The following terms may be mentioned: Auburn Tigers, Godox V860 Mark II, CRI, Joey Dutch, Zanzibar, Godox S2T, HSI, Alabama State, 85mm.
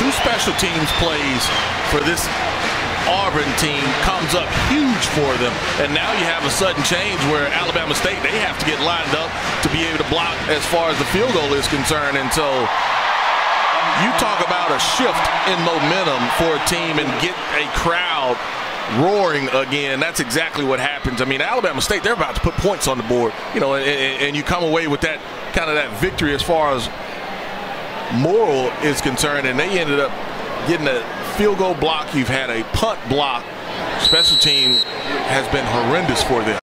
two special teams plays for this Auburn team comes up huge for them, and now you have a sudden change where Alabama State, they have to get lined up to be able to block as far as the field goal is concerned. And so you talk about a shift in momentum for a team and get a crowd roaring again. That's exactly what happens. I mean, Alabama State, they're about to put points on the board, you know, and you come away with that kind of that victory as far as moral is concerned, and they ended up getting a field goal block. You've had a punt block. Special team has been horrendous for them.